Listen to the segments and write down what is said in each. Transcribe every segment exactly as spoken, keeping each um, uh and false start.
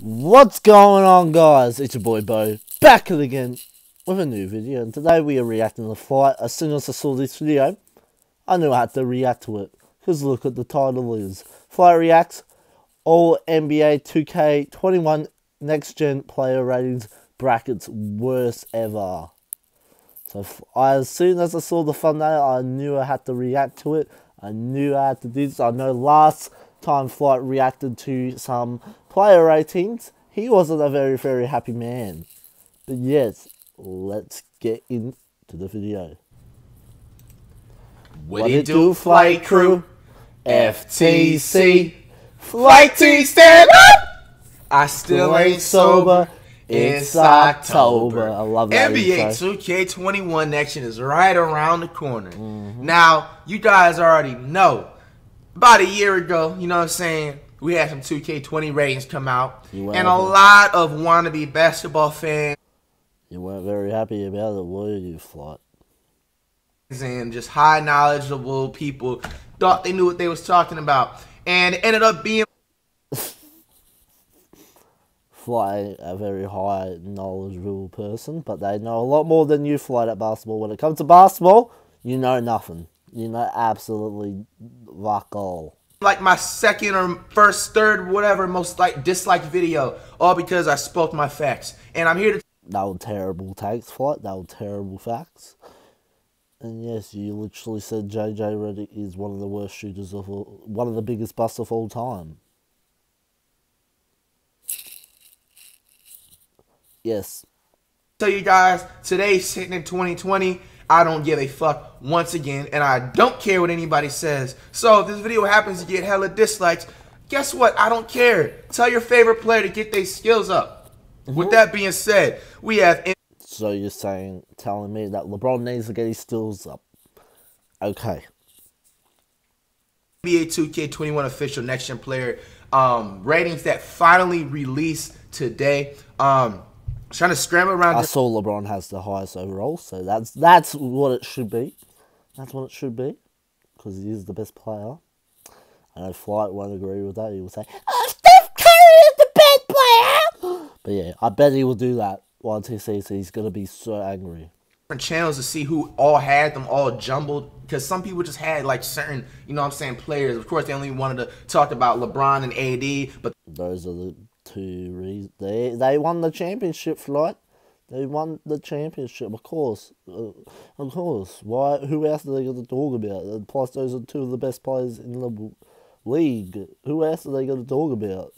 What's going on, guys? It's your boy Bo, back again with a new video, and today we are reacting to Flight. As soon as I saw this video, I knew I had to react to it, because look at the title is Flight Reacts, All N B A two K twenty-one Next Gen Player Ratings, brackets worst ever. So I, as soon as I saw the thumbnail, I knew I had to react to it. I knew I had to do this. I know last time Flight reacted to some player ratings, he wasn't a very, very happy man. But yes, let's get into the video. What, what do you do, Flight crew? F T C. Flight team, stand up! I still ain't sober. It's October. October. I love that N B A two K twenty-one action is right around the corner. Mm-hmm. Now, you guys already know, about a year ago, you know what I'm saying, we had some two K twenty ratings come out. And happy. A lot of wannabe basketball fans. You weren't very happy about it, were you, Flight? And just high knowledgeable people thought they knew what they was talking about. And it ended up being Flight, a very high knowledgeable person, but they know a lot more than you, Flight, at basketball. When it comes to basketball, you know nothing. You know absolutely rock all. Like my second or first, third, whatever, most like disliked video, all because I spoke my facts. And I'm here to. That was terrible takes, Flight. That was terrible facts. And yes, you literally said J J Redick is one of the worst shooters of all, one of the biggest busts of all time. Yes. So you guys, today sitting in twenty twenty. I don't give a fuck once again, and I don't care what anybody says. So if this video happens to get hella dislikes, guess what? I don't care. Tell your favorite player to get their skills up. Mm-hmm. With that being said, we have... So you're saying, telling me that LeBron needs to get his skills up. Okay. N B A two K twenty-one official Next Gen Player um, ratings that finally released today. Um... Trying to scramble around. I saw LeBron has the highest overall, so that's that's what it should be. That's what it should be, because he is the best player. I know Flight won't agree with that. He will say, "Oh, Steph Curry is the best player." But yeah, I bet he will do that once he sees he's gonna be so angry. Different channels to see who all had them all jumbled, because some people just had like certain, you know what I'm saying, players. Of course, they only wanted to talk about LeBron and A D, but those are the two reasons. They, they won the championship, Flight. They won the championship, of course. Uh, of course. Why? Who else are they going to talk about? And plus, those are two of the best players in the league. Who else are they going to talk about?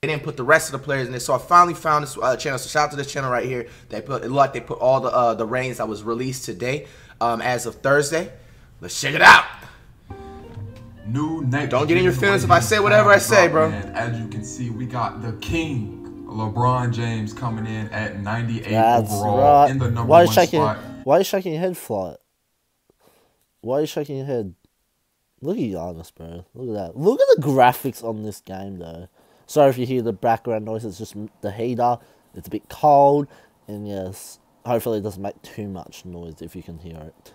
They didn't put the rest of the players in there, so I finally found this uh, channel. So shout out to this channel right here. They put, it looked like they put all the uh, the ratings that was released today, um, as of Thursday. Let's check it out. New next. Don't get in your feelings if I say whatever I say, bro. And as you can see, we got the king, LeBron James, coming in at ninety-eight That's overall right. in the number why one shaking, spot. Why are you shaking your head, Flight? Why are you shaking your head? Look at Giannis, bro. Look at that. Look at the graphics on this game, though. Sorry if you hear the background noise. It's just the heater. It's a bit cold. And yes, hopefully it doesn't make too much noise if you can hear it.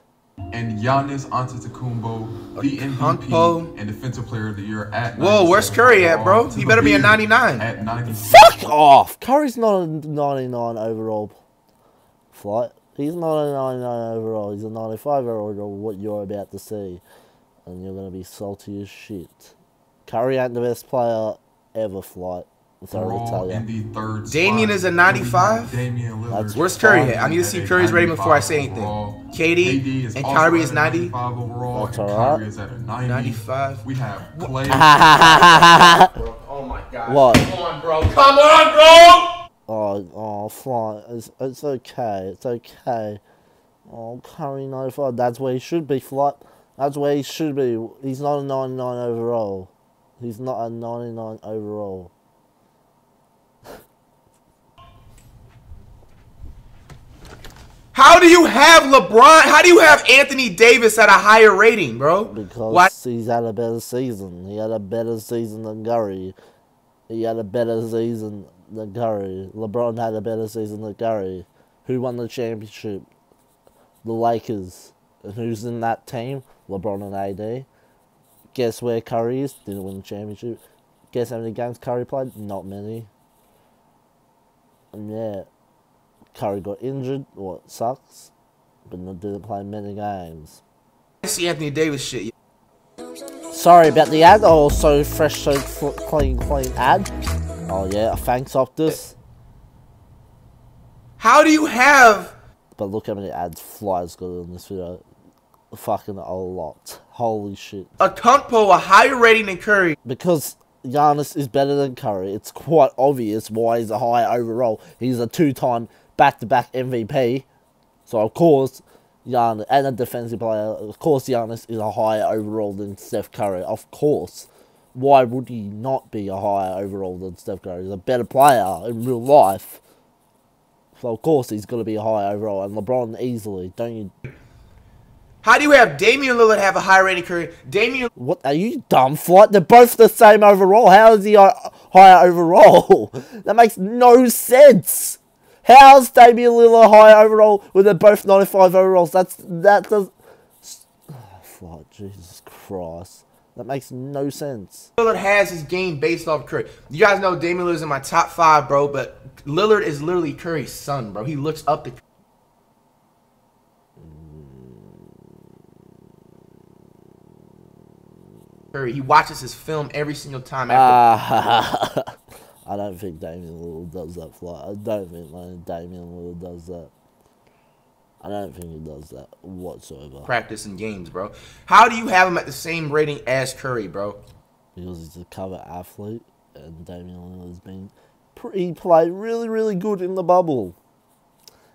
And Giannis Antetokounmpo, the M V P and Defensive Player of the Year at Whoa, where's Curry at, bro? He better be a ninety-nine. At ninety-six. Fuck off! Curry's not a ninety-nine overall, Flight. He's not a ninety-nine overall. He's a ninety-five overall, what you're about to see. And you're going to be salty as shit. Curry ain't the best player ever, Flight. Sorry in the third Damian spot. Is a ninety-five. Damian Lillard. Where's Curry at? I need to see Curry's rating before I say anything. K D is and Kyrie is ninety. Overall, that's alright. Is at a ninety. ninety-five. We have Klay. Oh my God. What? Come on, bro. Come on, bro. Oh, oh, Flight. It's it's okay. It's okay. Oh, Curry ninety-five. That's where he should be, Flight. That's where he should be. He's not a ninety-nine overall. He's not a ninety-nine overall. How do you have LeBron? How do you have Anthony Davis at a higher rating, bro? Because Why? he's had a better season. He had a better season than Curry. He had a better season than Curry. LeBron had a better season than Curry. Who won the championship? The Lakers. And who's in that team? LeBron and A D. Guess where Curry is? Didn't win the championship. Guess how many games Curry played? Not many. and yeah, Curry got injured, what sucks, but not didn't play many games. I see Anthony Davis shit. Sorry about the ad. Oh, so fresh, so clean, clean ad. Oh yeah, thanks Optus. How do you have? But look how many ads Fly's got in this video. Fucking a lot. Holy shit. A Antetokounmpo a higher rating than Curry. Because Giannis is better than Curry. It's quite obvious why he's a high overall. He's a two-time back-to-back M V P. So of course, Giannis, and a defensive player, of course Giannis is a higher overall than Steph Curry. Of course. Why would he not be a higher overall than Steph Curry? He's a better player in real life. So of course he's going to be a high overall. And LeBron easily, don't you? How do you have Damian Lillard have a higher rating career? Damian... What? Are you dumb, Flight? They're both the same overall. How is he higher overall? That makes no sense. How's Damian Lillard higher overall when they're both ninety-five overalls? That's... That does... Oh, Flight, Jesus Christ. That makes no sense. Lillard has his game based off Curry. You guys know Damian Lillard's in my top five, bro, but Lillard is literally Curry's son, bro. He looks up to... Curry. He watches his film every single time. After uh, I don't think Damian Lillard does that, Flight. I don't think man, Damian Lillard does that. I don't think he does that whatsoever. Practice and games, bro. How do you have him at the same rating as Curry, bro? Because he's a cover athlete, and Damian Lillard's been... He played really, really good in the bubble.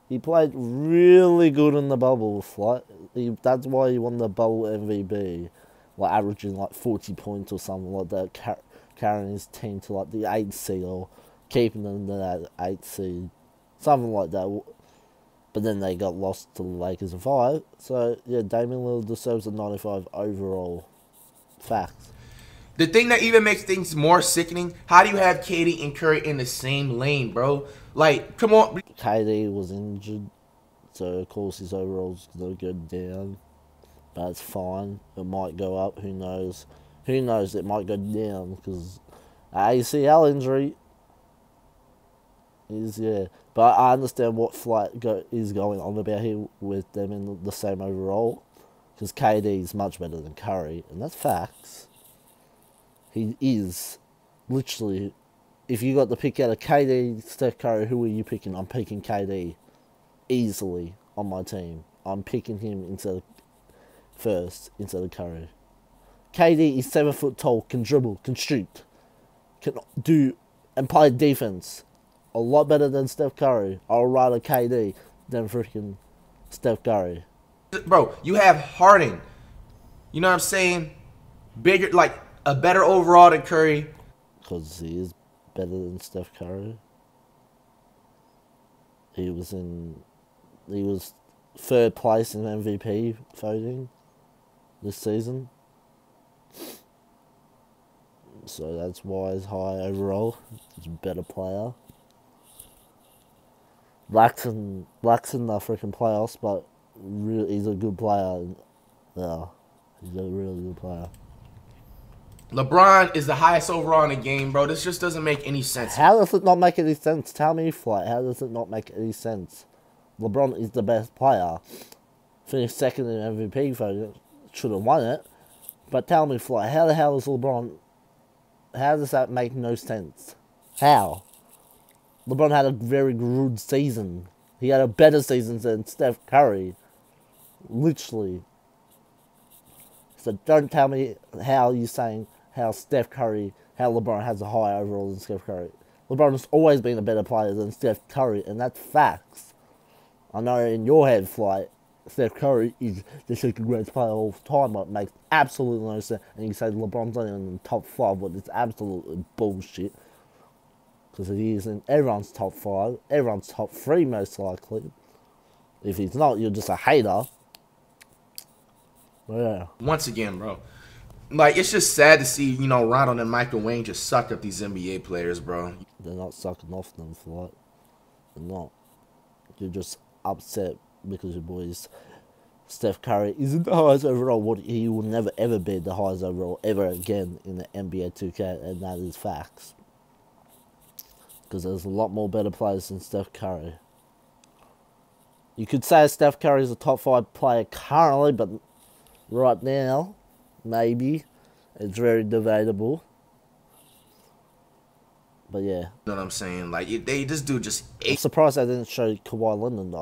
He played really good in the bubble, Flight. He, that's why he won the bubble M V P. Like averaging like forty points or something like that, car carrying his team to like the eighth seed or keeping them to that eighth seed, something like that. But then they got lost to the Lakers in five. So yeah, Damian Lillard deserves a ninety-five overall. Facts. The thing that even makes things more sickening: how do you have K D and Curry in the same lane, bro? Like, come on. K D was injured, so of course his overalls gonna go down. But it's fine. It might go up. Who knows? Who knows? It might go down because A C L injury is, yeah. But I understand what Flight go, is going on about here with them in the same overall because K D is much better than Curry, and that's facts. He is literally. If you got to pick out a K D, Steph Curry, who are you picking? I'm picking K D easily on my team. I'm picking him instead of first instead of Curry. K D is seven foot tall, can dribble, can shoot, can do and play defense a lot better than Steph Curry. I'll rather K D than freaking Steph Curry. Bro, you have Harden. You know what I'm saying? Bigger, like a better overall than Curry. Because he is better than Steph Curry. He was in. He was third place in M V P voting this season, so that's why he's high overall. He's a better player. Lacks in, lacks in the freaking playoffs, but really, he's a good player. Yeah, he's a really good player. LeBron is the highest overall in the game, bro. This just doesn't make any sense. How does it not make any sense? Tell me, Flight. How does it not make any sense? LeBron is the best player. Finished second in M V P voting. Should have won it. But tell me, Fly, how the hell is LeBron... How does that make no sense? How? LeBron had a very good season. He had a better season than Steph Curry. Literally. So don't tell me how you're saying how Steph Curry... How LeBron has a higher overall than Steph Curry. LeBron has always been a better player than Steph Curry, and that's facts. I know in your head, Flight, Steph Curry is the second greatest player of all time, but it makes absolutely no sense. And you say LeBron's only in the top five, but it's absolutely bullshit. Because he is in everyone's top five, everyone's top three most likely. If he's not, you're just a hater. Yeah. Once again, bro. Like, it's just sad to see, you know, Ronald and Michael Wayne just suck up these N B A players, bro. They're not sucking off them, Flight. They're not. You're just... upset because your boys Steph Curry isn't the highest overall. What he will never ever be the highest overall ever again in the N B A two K, and that is facts. because there's a lot more better players than Steph Curry. You could say Steph Curry is a top five player currently, but right now, maybe. It's very debatable. But yeah. You know what I'm saying? Like, they this dude just... I'm surprised they didn't show Kawhi Leonard.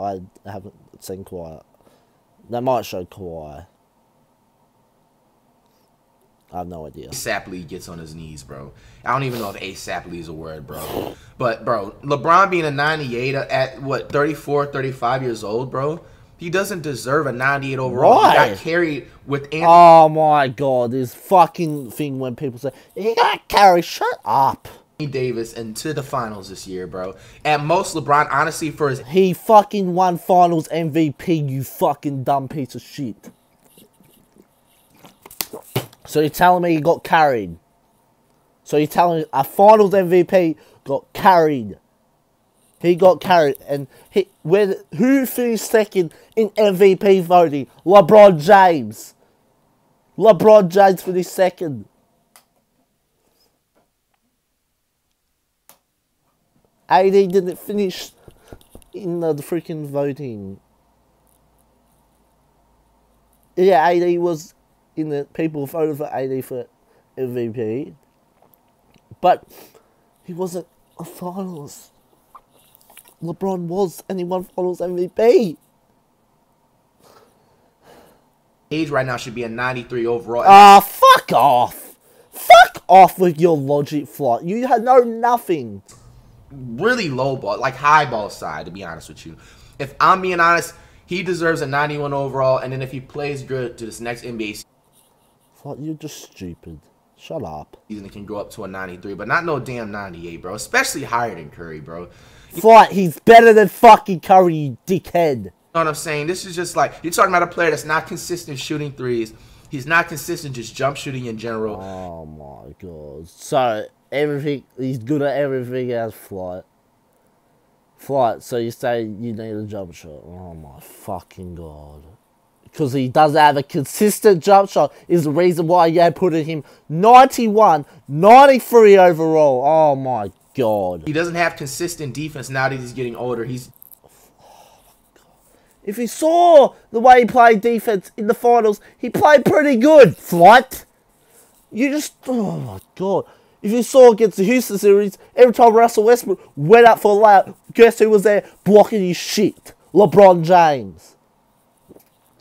I haven't seen Kawhi. They might show Kawhi. I have no idea. Sapley gets on his knees, bro. I don't even know if A Sapley is a word, bro. But, bro, LeBron being a ninety-eight at, what, thirty-four, thirty-five years old, bro? He doesn't deserve a ninety-eight overall. Right. He got carried with Anthony. Oh, my God. This fucking thing when people say, he got carried. Shut up. Davis into the finals this year, bro. At most, LeBron, honestly, for his... He fucking won finals M V P, you fucking dumb piece of shit. So you're telling me he got carried? So you're telling me a finals M V P got carried? He got carried, and he when who finished second in M V P voting? LeBron James. LeBron James finished second. A D didn't finish in the freaking voting. Yeah, A D was in the people voted for A D for M V P, but he wasn't a finals. LeBron was, and he won finals M V P. Age right now should be a ninety-three overall. Ah, uh, fuck off! Fuck off with your logic, Flight. You know nothing. Really low ball, like high ball side, to be honest with you. If I'm being honest, he deserves a ninety-one overall, and then if he plays good to this next N B A season, Flight, you're just stupid. Shut up. Season can go up to a ninety-three, but not no damn ninety-eight, bro. Especially higher than Curry, bro. Flight, he's better than fucking Curry, you dickhead. You know what I'm saying? This is just like, you're talking about a player that's not consistent shooting threes. He's not consistent just jump shooting in general. Oh, my God. So... Everything, he's good at everything else, Flight. Flight, so you say you need a jump shot. Oh my fucking God. Because he doesn't have a consistent jump shot is the reason why you put him ninety-one, ninety-three overall. Oh my God. He doesn't have consistent defense now that he's getting older. He's... Oh my God. If you saw the way he played defense in the finals, he played pretty good, Flight. You just... Oh my God. If you saw against the Houston series, every time Russell Westbrook went up for a layup, guess who was there blocking his shit? LeBron James.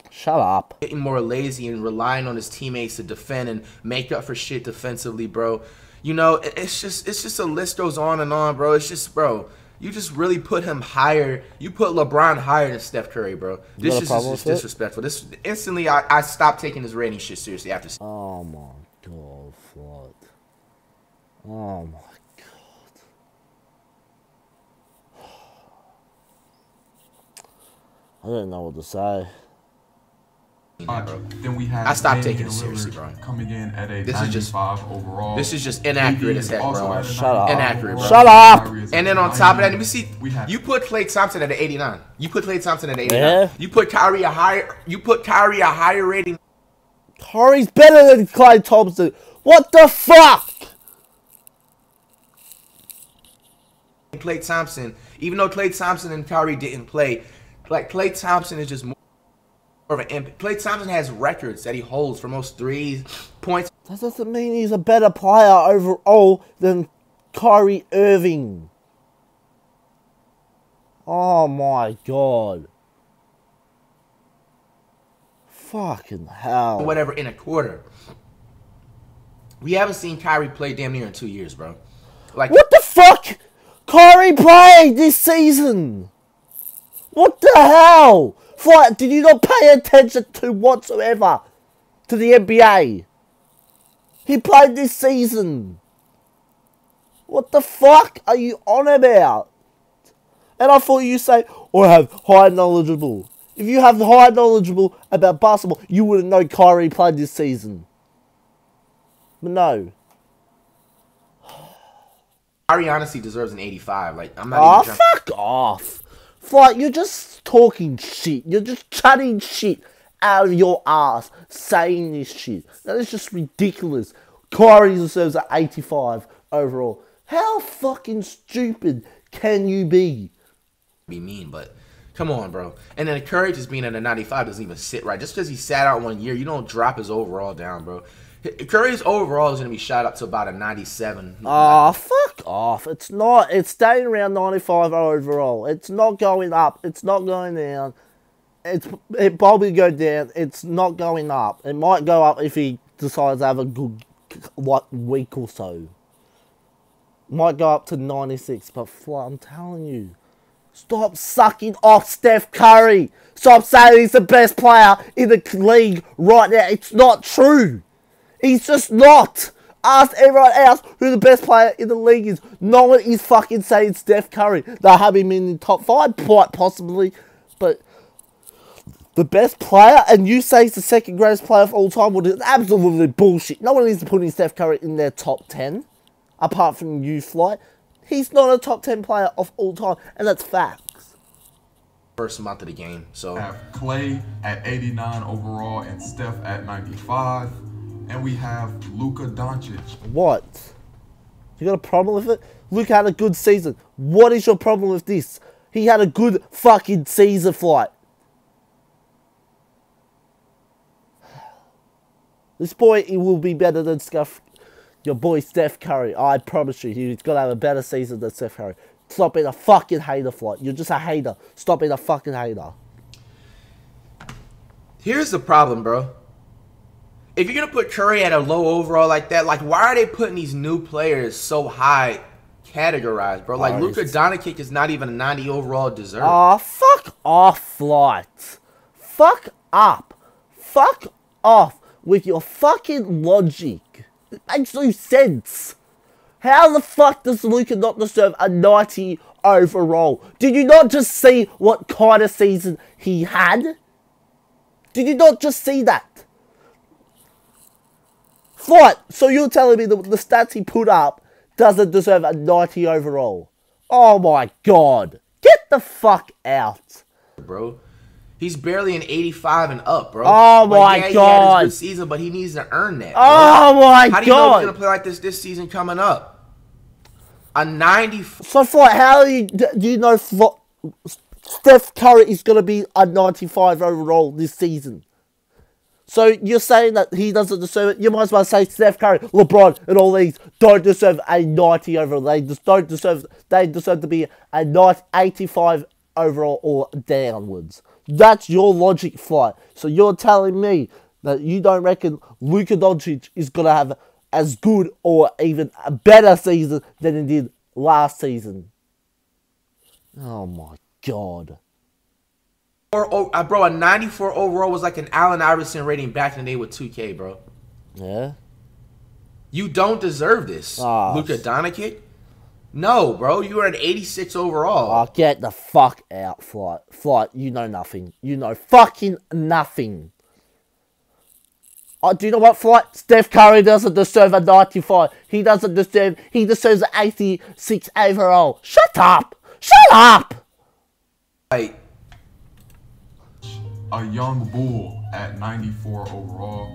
Shut up. Getting more lazy and relying on his teammates to defend and make up for shit defensively, bro. You know, it's just it's just a list goes on and on, bro. It's just, bro, you just really put him higher. You put LeBron higher than Steph Curry, bro. This is just disrespectful. This instantly, I, I stopped taking his rating shit seriously after. Oh my God, fuck. Oh my God. I don't know what to say. Then we have I stopped Damian taking it seriously, bro. Coming in at a this is just overall. This is just inaccurate as heck, bro. Shut up. Inaccurate, bro. Shut up. And then on top of that, you see, you put Klay Thompson at an eighty-nine. You put Klay Thompson at an eighty-nine. Yeah. You put Kyrie a higher. You put Kyrie a higher rating. Kyrie's better than Klay Thompson. What the fuck? Klay Thompson, even though Klay Thompson and Kyrie didn't play, like Klay Thompson is just more of an impact. Klay Thompson has records that he holds for most threes, points. That doesn't mean he's a better player overall than Kyrie Irving. Oh my God. Fucking hell. Whatever, in a quarter. We haven't seen Kyrie play damn near in two years, bro. Like, what the fuck? Kyrie played this season! What the hell? Flight, did you not pay attention to whatsoever to the N B A? He played this season. What the fuck are you on about? And I thought you say, or have high knowledgeable. If you have high knowledgeable about basketball, you wouldn't know Kyrie played this season. But no. Kyrie honestly deserves an eighty-five. Like, I'm not oh, even fuck off. Flight, you're just talking shit. You're just chatting shit out of your ass, saying this shit. That is just ridiculous. Kyrie deserves an eighty-five overall. How fucking stupid can you be? Be mean, but come on, bro. And then Curry just being at a ninety-five doesn't even sit right. Just because he sat out one year, you don't drop his overall down, bro. Curry's overall is going to be shot up to about a ninety-seven. Oh, fuck off. It's not. It's staying around ninety-five overall. It's not going up. It's not going down. It's, it probably go down. It's not going up. It might go up if he decides to have a good like week or so. Might go up to ninety-six, but I'm telling you, stop sucking off Steph Curry. Stop saying he's the best player in the league right now. It's not true. He's just not. Ask everyone else who the best player in the league is. No one is fucking saying Steph Curry. They'll have him in the top five, quite possibly. But the best player, and you say he's the second greatest player of all time, well, it's absolutely bullshit. No one needs to put in Steph Curry in their top ten, apart from you, Flight. He's not a top ten player of all time, and that's facts. First month of the game, so. We have Klay at eighty-nine overall and Steph at ninety-five. And we have Luka Doncic. What? You got a problem with it? Luka had a good season. What is your problem with this? He had a good fucking season, Flight. This boy, he will be better than Steph, your boy Steph Curry. I promise you, he's got to have a better season than Steph Curry. Stop being a fucking hater, Flight. You're just a hater. Stop being a fucking hater. Here's the problem, bro. If you're going to put Curry at a low overall like that, like, why are they putting these new players so high categorized, bro? Like, Luka Doncic is not even a ninety overall deserve. Oh, fuck off, Flight. Fuck up. Fuck off with your fucking logic. It makes no sense. How the fuck does Luka not deserve a ninety overall? Did you not just see what kind of season he had? Did you not just see that? Flight, so you're telling me the, the stats he put up doesn't deserve a ninety overall? Oh my god. Get the fuck out. Bro, he's barely an eighty-five and up, bro. Oh my like, yeah, god. He had his good season, but he needs to earn that. Oh bro. my god. How do you god. know he's going to play like this this season coming up? A ninety-four. So Flight, how do you, do you know Steph Curry is going to be a ninety-five overall this season? So you're saying that he doesn't deserve it? You might as well say Steph Curry, LeBron, and all these don't deserve a ninety overall. They just don't deserve. They deserve to be a ninety, eighty-five overall or downwards. That's your logic, Flight. So you're telling me that you don't reckon Luka Doncic is gonna have as good or even a better season than he did last season? Oh my god. Or, uh, bro, a ninety-four overall was like an Allen Iverson rating back in the day with two K, bro. Yeah? You don't deserve this, oh, Luka Doncic. No, bro, you are an eighty-six overall. Oh, get the fuck out, Flight. Flight, you know nothing. You know fucking nothing. Oh, do you know what, Flight? Steph Curry doesn't deserve a ninety-five. He doesn't deserve... He deserves an eighty-six overall. Shut up! Shut up! Like... A young bull at ninety-four overall.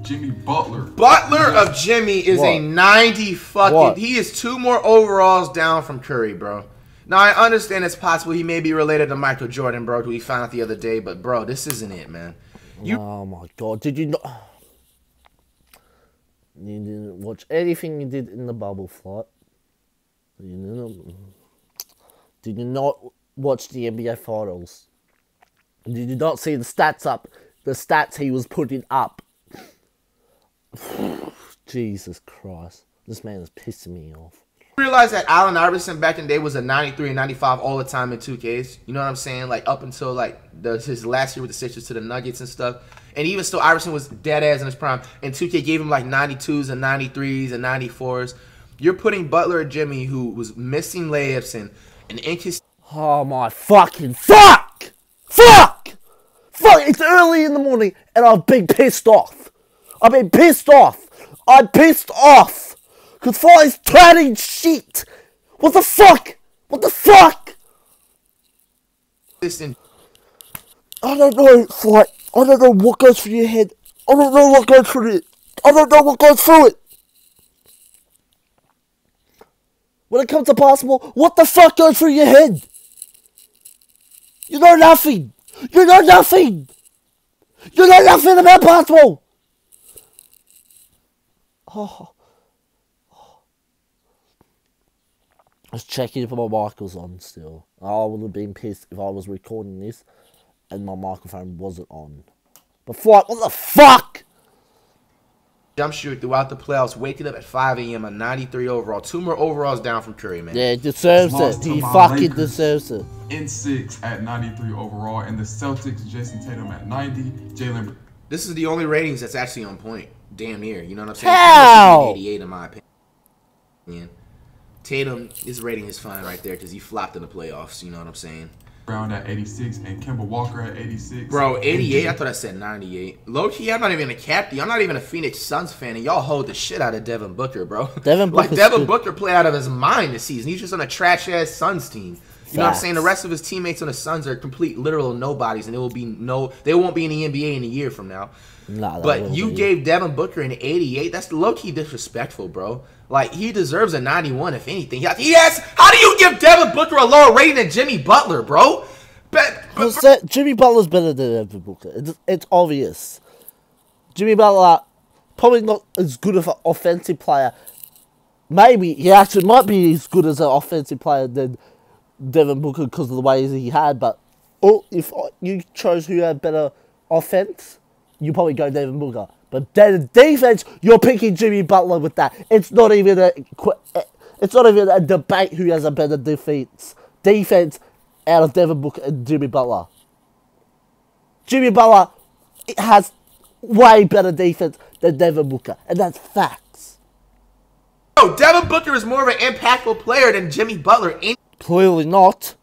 Jimmy Butler. Butler of Jimmy is what? a ninety fucking. What? He is two more overalls down from Curry, bro. Now, I understand it's possible he may be related to Michael Jordan, bro, who we found out the other day. But, bro, this isn't it, man. You oh, my God. Did you not... You didn't watch anything you did in the bubble, Flight. You didn't... Did you not watch the N B A Finals? Did you not see the stats up? The stats he was putting up. Jesus Christ. This man is pissing me off. You realize that Allen Iverson back in the day was a ninety-three and ninety-five all the time in two Ks? You know what I'm saying? Like, up until, like, the, his last year with the Sixers to the Nuggets and stuff. And even still, Iverson was dead ass in his prime. And two K gave him, like, ninety-twos and ninety-threes and ninety-fours. You're putting Butler and Jimmy, who was missing layups and an inconsistent... Oh, my fucking fuck! Fuck! Fuck, it's early in the morning and I've been pissed off. I've been pissed off. I'm pissed off. Because Fly's turning shit. What the fuck? What the fuck? Listen. I don't know, Fly. I don't know what goes through your head. I don't know what goes through it. I don't know what goes through it. When it comes to basketball, what the fuck goes through your head? You know nothing. You know nothing. You know nothing about basketball. Oh. I was checking if my mic was on still. I would have been pissed if I was recording this and my microphone wasn't on. But Flight, what the fuck? Jump shoot throughout the playoffs, waking up at five A M a ninety-three overall. Two more overalls down from Curry, man. Yeah, he deserves it. He fucking Lakers deserves it. In six at ninety-three overall, and the Celtics, Jason Tatum at ninety. Jaylen. This is the only ratings that's actually on point. Damn near. You know what I'm saying? How? eighty-eight in my opinion. Yeah. Tatum, his rating is fine right there because he flopped in the playoffs. You know what I'm saying? Brown at eighty-six and Kemba Walker at eighty-six. Bro, eighty-eight? I thought I said ninety-eight. Low-key, I'm not even a captain. I'm not even a Phoenix Suns fan, and y'all hold the shit out of Devin Booker, bro. Devin Booker. Like, Devin good. Booker played out of his mind this season. He's just on a trash-ass Suns team. You know what I'm saying? The rest of his teammates on the Suns are complete literal nobodies, and there will be no, they won't be in the N B A in a year from now. Nah, but you gave it. Devin Booker an eighty-eight. That's low-key disrespectful, bro. Like, he deserves a ninety-one, if anything. He has, how do you give Devin Booker a lower rating than Jimmy Butler, bro? But, but, that, Jimmy Butler's better than Devin Booker. It's, it's obvious. Jimmy Butler, probably not as good of an offensive player. Maybe he actually might be as good as an offensive player than Devin Booker because of the ways he had, but oh, if you chose who had better offense, you probably go Devin Booker. But then defense, you're picking Jimmy Butler with that. It's not even a, it's not even a debate who has a better defense. Defense out of Devin Booker and Jimmy Butler. Jimmy Butler it has way better defense than Devin Booker, and that's facts. No, Devin Booker is more of an impactful player than Jimmy Butler. Clearly not.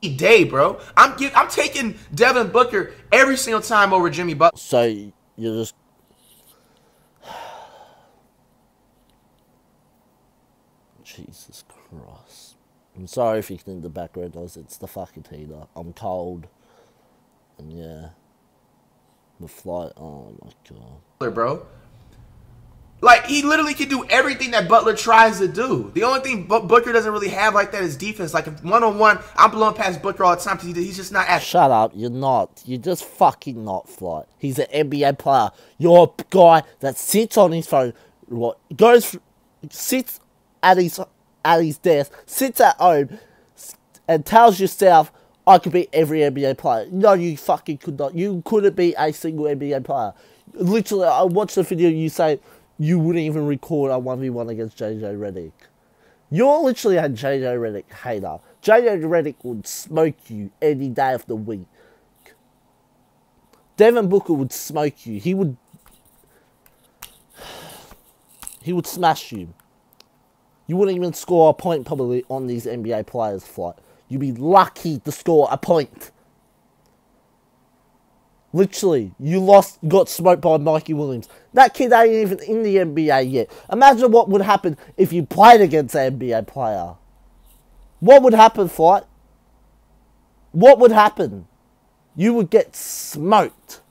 Day, bro. I'm give, I'm taking Devin Booker every single time over Jimmy Butler. So you just Jesus Christ. I'm sorry if you think the background noise. It's the fucking heater. I'm cold. And yeah, the Flight. Oh my god, Butler, bro. Like, he literally can do everything that Butler tries to do. The only thing B Booker doesn't really have like that is defense. Like, if one-on-one, I'm blowing past Booker all the time because he, he's just not... Shut up. You're not. You're just fucking not, Flight. He's an N B A player. You're a guy that sits on his phone, what, goes, sits at his, at his desk, sits at home, and tells yourself, I could be every N B A player. No, you fucking could not. You couldn't be a single N B A player. Literally, I watched the video you say... You wouldn't even record a one v one against J J Redick. You're literally a J J Redick hater. J J Redick would smoke you any day of the week. Devin Booker would smoke you. He would... He would smash you. You wouldn't even score a point probably on these N B A players, Flight. You'd be lucky to score a point. Literally, you lost, got smoked by Mikey Williams. That kid ain't even in the N B A yet. Imagine what would happen if you played against an N B A player. What would happen, Flight? What would happen? You would get smoked.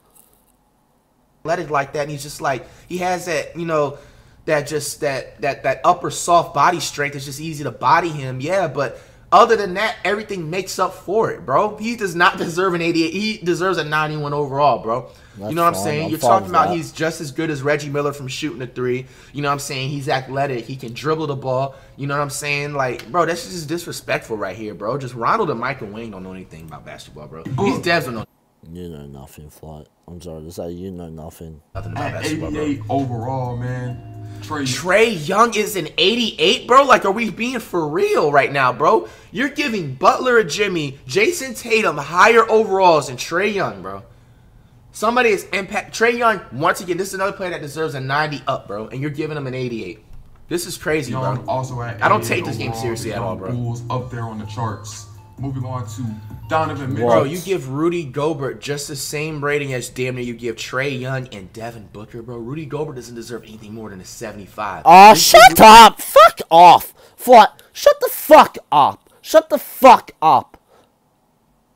Athletic like that, and he's just like, he has that, you know, that just, that, that, that upper soft body strength. It's just easy to body him, yeah, but... Other than that, everything makes up for it, bro. He does not deserve an eighty-eight. He deserves a ninety-one overall, bro. That's you know what fine. I'm saying? I'm You're talking about that. He's just as good as Reggie Miller from shooting a three. You know what I'm saying? He's athletic. He can dribble the ball. You know what I'm saying? Like, bro, that's just disrespectful right here, bro. Just Ronald and Michael Wayne don't know anything about basketball, bro. These devs don't know. You know nothing, Flight. I'm sorry to say, you know nothing. Nothing about basketball, eighty-eight bro. Overall, man. Trae. Trae Young is an eighty-eight, bro? Like, are we being for real right now, bro? You're giving Butler and Jimmy, Jason Tatum higher overalls than Trae Young, bro. Somebody is impact. Trae Young, once again, this is another player that deserves a ninety up, bro, and you're giving him an eighty-eight. This is crazy, Young, bro. Also at I don't take this game seriously at all, bro. Bulls up there on the charts. Moving on to Donovan Mitchell. Bro, you give Rudy Gobert just the same rating as damn near you give Trae Young and Devin Booker, bro. Rudy Gobert doesn't deserve anything more than a seventy-five. Oh, this shut up. Fuck off. Flight, shut the fuck up. Shut the fuck up.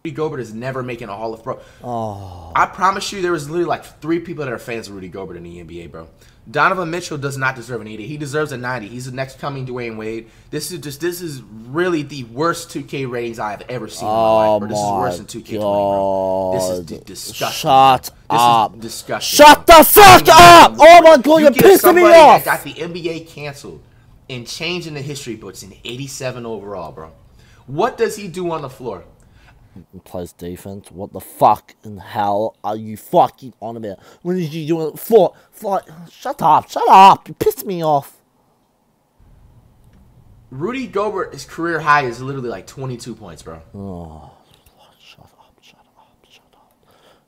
Rudy Gobert is never making a Hall of Pro. Oh. I promise you there was literally like three people that are fans of Rudy Gobert in the N B A, bro. Donovan Mitchell does not deserve an eighty. He deserves a ninety. He's the next coming Dwayne Wade. This is just this is really the worst two K ratings I have ever seen in my life. Bro. This is worse than two K twenty, bro. This is d disgusting. Shut up. This is disgusting. Shut the fuck up! Oh my god, you're pissing me off. That got the N B A canceled and changing the history books in eighty-seven overall, bro. What does he do on the floor? He plays defense. What the fuck in hell are you fucking on about? When did you do it? Flight, flight. Shut up, shut up. You pissed me off. Rudy Gobert's career high is literally like twenty-two points, bro. Oh, shut up, shut up, shut up, shut up,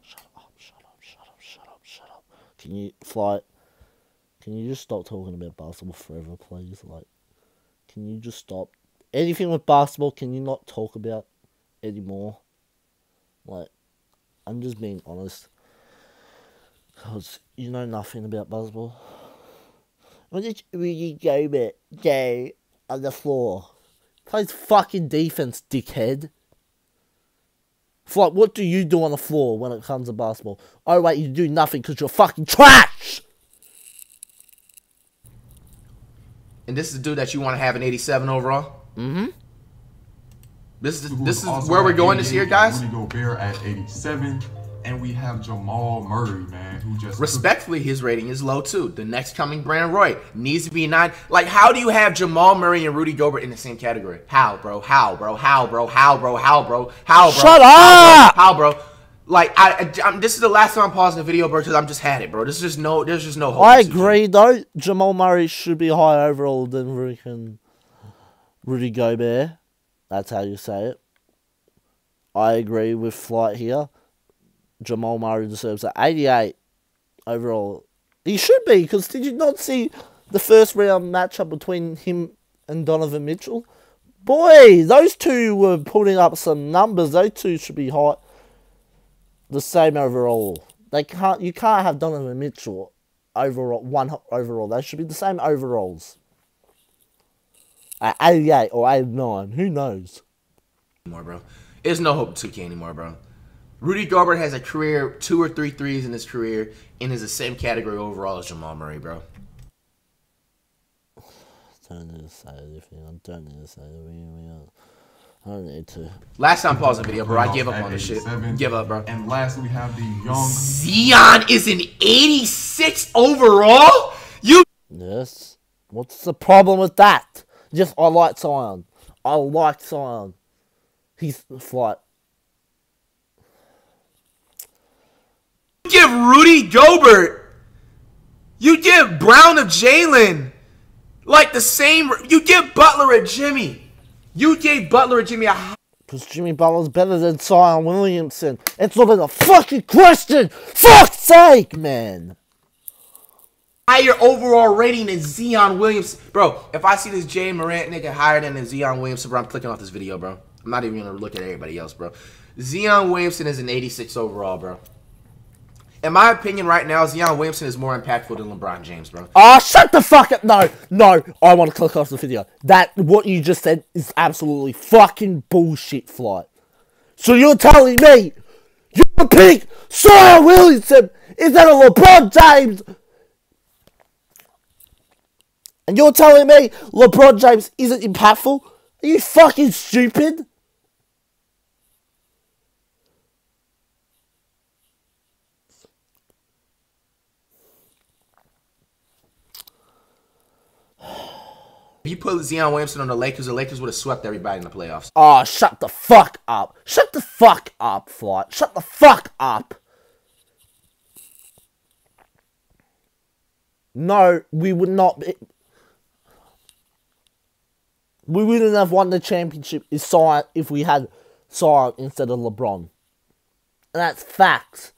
shut up, shut up, shut up, shut up. Can you, Flight, can you just stop talking about basketball forever, please? Like, can you just stop? Anything with basketball, can you not talk about anymore? Like, I'm just being honest, because you know nothing about basketball. When did Rudy Gobert go on the floor? Plays fucking defense, dickhead. Flight, what do you do on the floor when it comes to basketball? Oh wait, you do nothing because you're fucking trash! And this is the dude that you want to have an eighty-seven overall? Mm-hmm. This is this is where we're going this year, guys. Rudy Gobert at eighty-seven, and we have Jamal Murray, man, who just respectfully his rating is low too. The next coming Brandon Roy needs to be nine. Like, how do you have Jamal Murray and Rudy Gobert in the same category? How, bro? How, bro? How, bro? How, bro? How, bro? How, bro? Shut up! How, bro? Like, I, I I'm, this is the last time I'm pausing the video, bro, because I'm just had it, bro. This is just no, there's just no hope. I agree though. Jamal Murray should be higher overall than freaking Rudy Gobert. That's how you say it. I agree with Flight here. Jamal Murray deserves an eighty-eight overall. He should be, because did you not see the first round matchup between him and Donovan Mitchell? Boy, those two were putting up some numbers. Those two should be high, the same overall. They can't. You can't have Donovan Mitchell overall one overall. They should be the same overalls. At eighty-eight or eighty-nine, who knows? Anymore, bro. There's no hope to two K anymore, bro. Rudy Gobert has a career, two or three threes in his career, and is the same category overall as Jamal Murray, bro. Don't need to say anything. I don't need to say anything. I don't need to. Last time pausing video, bro. I give up on this shit. Give up, bro. And last we have the young Zion is an eighty-six overall. You. Yes. What's the problem with that? Just, I like Zion. I like Zion. He's Flight. You give Rudy Gobert. You give Brown of Jaylen. Like the same. You give Butler a Jimmy. You gave Butler a Jimmy a. Because Jimmy Butler's better than Zion Williamson. It's not even a fucking question. Fuck's sake, man. Higher overall rating than Zion Williamson. Bro, if I see this Jay Morant nigga higher than the Zion Williamson, bro, I'm clicking off this video, bro. I'm not even going to look at everybody else, bro. Zion Williamson is an eighty-six overall, bro. In my opinion right now, Zion Williamson is more impactful than LeBron James, bro. Oh, shut the fuck up. No, no, I want to click off the video. That, what you just said is absolutely fucking bullshit, Flight. So you're telling me your pick, Zion Williamson, is that a LeBron James? And you're telling me LeBron James isn't impactful? Are you fucking stupid? If you put Zion Williamson on the Lakers, the Lakers would have swept everybody in the playoffs. Oh, shut the fuck up. Shut the fuck up, Flight. Shut the fuck up. No, we would not be... We wouldn't have won the championship if Zion, if we had Zion instead of LeBron. And that's facts.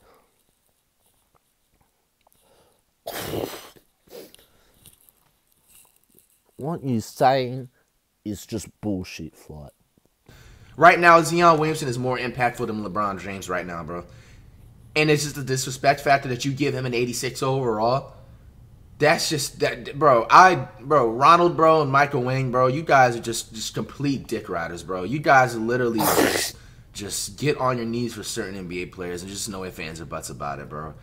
What you're saying is just bullshit, Flight. Right now, Zion Williamson is more impactful than LeBron James right now, bro. And it's just the disrespect factor that you give him an eighty-six overall. That's just that, bro. I, bro, Ronald, bro, and Michael Wayne, bro. You guys are just, just complete dick riders, bro. You guys are literally just, just get on your knees for certain N B A players and just no ifs, ands, or buts about it, bro.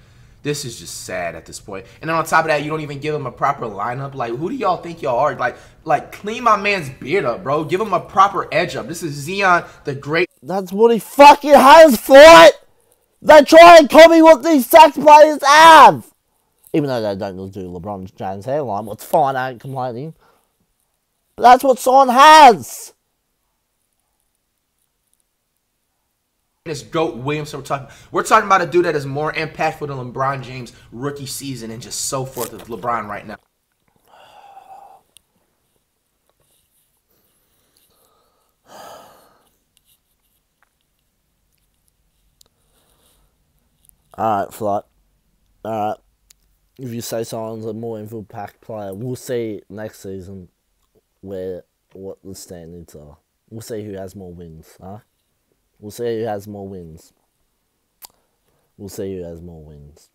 This is just sad at this point. And then on top of that, you don't even give him a proper lineup. Like, who do y'all think y'all are? Like, like clean my man's beard up, bro. Give him a proper edge up. This is Zion the Great. That's what he fucking has, Flight. They try and copy what these sax players have. Even though they don't do LeBron James' hairline, well, it's fine, I ain't complaining. But that's what Zion has. This GOAT Williamson we're talking we're talking about a dude that is more impactful than LeBron James rookie season and just so forth with LeBron right now. Alright, Flight. Alright. If you say Zion's a more impact player, we'll see next season where what the standings are. We'll see who has more wins, huh? We'll see who has more wins. We'll see who has more wins.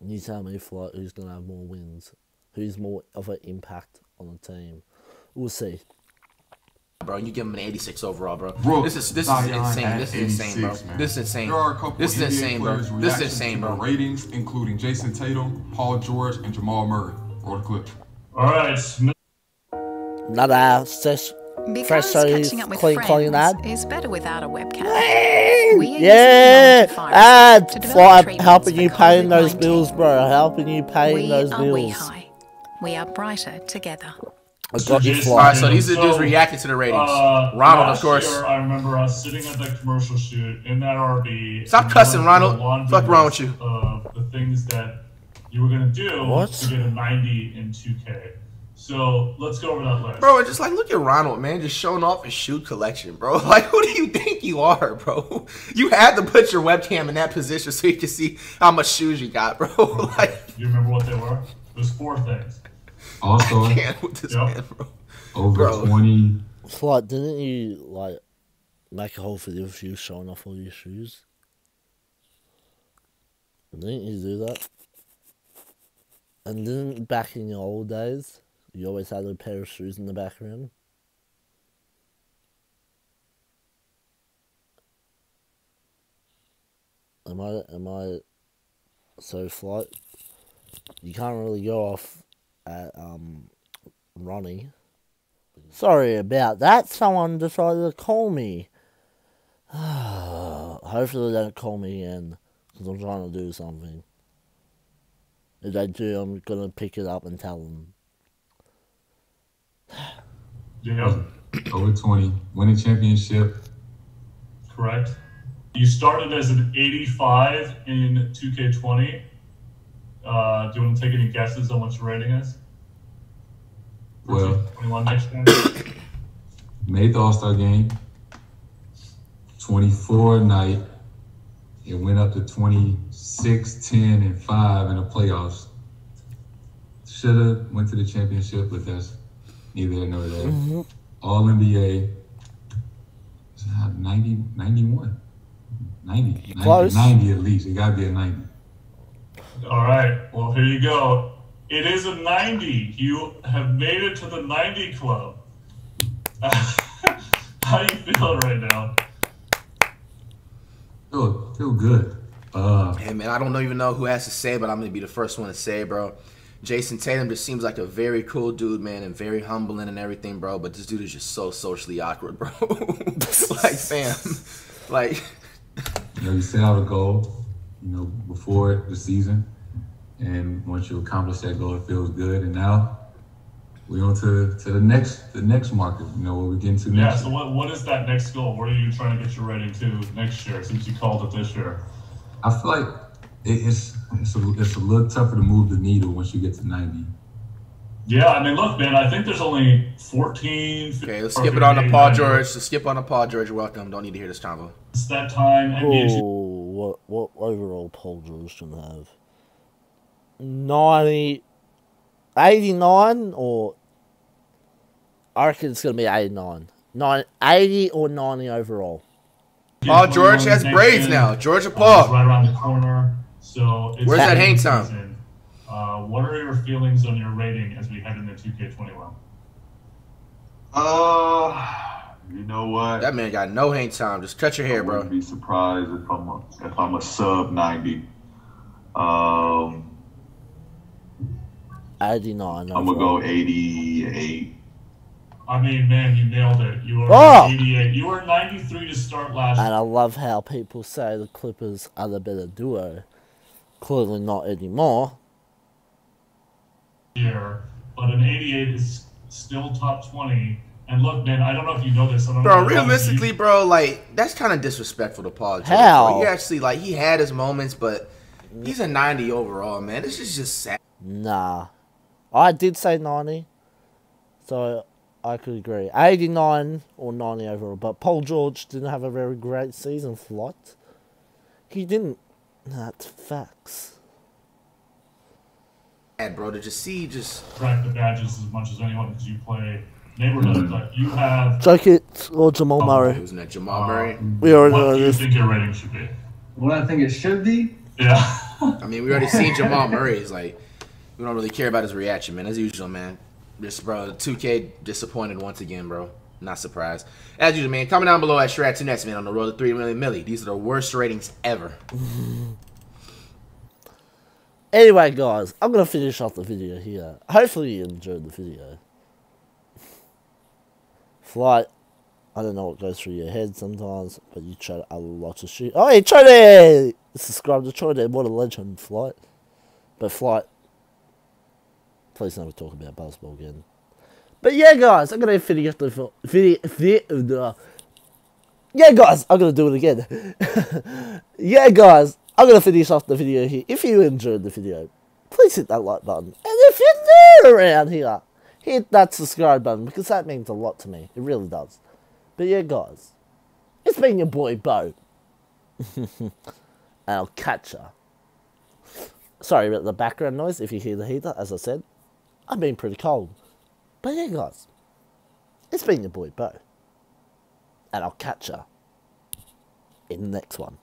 You tell me, Flight, who's going to have more wins. Who's more of an impact on the team. We'll see. Bro, you give him an eighty-six overall, bro. bro this is this is insane. This is insane, bro. Man. This is insane. There are a couple this is insane, bro. This is insane, bro. Ratings, including Jason Tatum, Paul George, and Jamal Murray. Roll the clip. All right. Another session. Because catching up with clean, friends clean is better without a webcam. Hey! We are yeah! Ad! Fly, helping you paying those bills, bro. Helping you paying those bills. We high. We are brighter together. I got you, Fly. Alright, so these are so, dudes reacting to the ratings. Uh, Ronald, of course. Year, I remember us sitting at that commercial shoot in that R V. Stop cussing, Ronald. Fuck wrong with you. Of the things that you were going to do what? to get a ninety in two K. So let's go over that list. Bro, just like look at Ronald, man, just showing off his shoe collection, bro. Like, who do you think you are, bro? You had to put your webcam in that position so you could see how much shoes you got, bro. Okay. Like, you remember what they were? It was four things. Also, I can't with this yep. man, bro. Over bro. twenty. Flight, didn't you like make a whole video of you showing off all your shoes? Didn't you do that? And didn't back in your old days? You always had a pair of shoes in the background. Am I, am I, so Flight, you can't really go off at, um, Ronnie. Sorry about that, someone decided to call me. Hopefully they don't call me again, because I'm trying to do something. If they do, I'm going to pick it up and tell them. Yeah. Over twenty. Win a championship. Correct. You started as an eighty-five in two K twenty. Uh, do you want to take any guesses on what your rating is? Well, twenty-one next time. Made the All-Star game. twenty-four night. It went up to twenty-six, ten, and five in the playoffs. Should have went to the championship with us. Neither nor there. Mm-hmm. All N B A. ninety, ninety-one, ninety, close. ninety at least. It got to be a ninety. All right. Well, here you go. It is a ninety. You have made it to the ninety club. How you feeling right now? Feel feel good. Uh, hey man, I don't even know who has to say, but I'm gonna be the first one to say, bro. Jason Tatum just seems like a very cool dude, man, and very humbling and everything, bro. But this dude is just so socially awkward, bro. Like, fam. Like. You know, you set out a goal, you know, before the season. And once you accomplish that goal, it feels good. And now we're on to, to the next the next market, you know, what we're getting to yeah, next Yeah, so what, what is that next goal? What are you trying to get you ready to next year, since you called it this year? I feel like it's... It's a, it's a little tougher to move the needle once you get to ninety. Yeah, I mean, look, man, I think there's only fourteen. Okay, let's skip it on to Paul George. Let's skip on to Paul George. Welcome. Don't need to hear this combo. It's that time. Oh, what, what overall Paul George can have? ninety, eighty-nine or... I reckon it's going to be eighty-nine. eighty or ninety overall. Paul George has braids now. George and Paul. Right around the corner. So it's where's that hang time? Uh, what are your feelings on your rating as we head into two K twenty-one? Uh, you know know what? That man got no hang time. Just cut your hair, bro. I wouldn't be surprised if I'm a, if I'm a sub ninety. Um, I do not know. I'm gonna go eighty-eight. I mean, man, you nailed it. You were oh. eighty-eight. You were ninety-three to start last. And I love how people say the Clippers are the better duo. Clearly not anymore. Year, but an eighty-eight is still top twenty. And look, man, I don't know if you know this. I don't bro, know realistically, you... bro, like that's kind of disrespectful to Paul George. How? He actually, like, he had his moments, but he's a ninety overall, man. This is just sad. Nah, I did say ninety, so I could agree. eighty-nine or ninety overall, but Paul George didn't have a very great season. Flight, he didn't. That's facts. Bad, bro, to just see just crack the badges as much as anyone because you play neighborhood. Like you have Jokic or Jamal oh, Murray. Isn't that Jamal uh, Murray? We already what know do this. You think your rating should be? What I think it should be? Yeah. I mean, we already seen Jamal Murray. Is like we don't really care about his reaction, man. As usual, man. Just bro, two K disappointed once again, bro. Not surprised. As usual, man. Comment down below at Shrat two Nets, man. On the road to three million milli. These are the worst ratings ever. Anyway, guys, I'm gonna finish off the video here. Hopefully, you enjoyed the video. Flight, I don't know what goes through your head sometimes, but you tried a lot of shit. Oh, hey, Trodad! Subscribe to Trodad. What a legend, Flight. But Flight, please never talk about basketball again. But yeah, guys, I'm gonna finish off the video. video yeah, guys, I'm gonna do it again. yeah, guys. I'm going to finish off the video here. If you enjoyed the video, please hit that like button. And if you're new around here, hit that subscribe button because that means a lot to me. It really does. But yeah, guys, it's been your boy, Bo. And I'll catch ya. Sorry about the background noise if you hear the heater. As I said, I've been pretty cold. But yeah, guys, it's been your boy, Bo. And I'll catch ya in the next one.